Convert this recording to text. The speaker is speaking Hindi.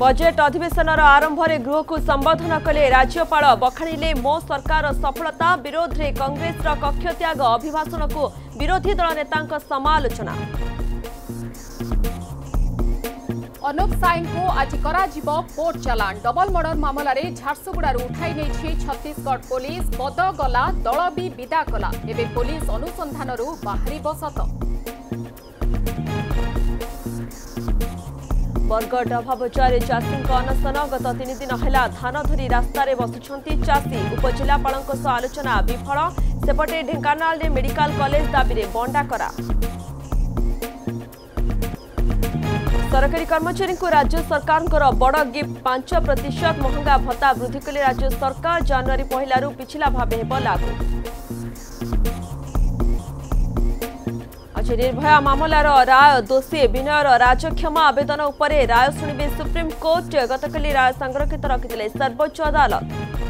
बजेट अधिवेशन आरंभ में गृह को संबोधन कले राज्यपाल बखाणिले मो सरकार सफलता विरोध में कांग्रेस कक्ष त्याग अभिभाषण को विरोधी दल नेता समालोचना। अनुप साइन को आज कोर्ट चलाण डबल मर्डर मामला रे झारसुगुड़ा उठाई नहीं छत्तीसगढ़ पुलिस पद गला दल भी विदा कला एवं पुलिस अनुसंधान बाहर सत। बरगढ़ अभावचारे चाषी अनशन गत तीन दिन है धान धरी रास्तार बसुंट चाषी उपजिलापाल आलोचना विफल सेपटे ढेंकानाल में मेडिकल कॉलेज दाबी बंडा करा। सरकारी कर्मचारी को राज्य सरकार बड़ गिफ्ट 5% महंगा भत्ता वृद्धि कले राज्य सरकार जनवरी पहलू पिछला भाव लागू। आज निर्भया मामलार राय दोषी विनयर राजक्षमा आवेदन उपर राय सुनिबे सुप्रीमकोर्ट गतकाली राय संरक्षित रखिले सर्वोच्च अदालत।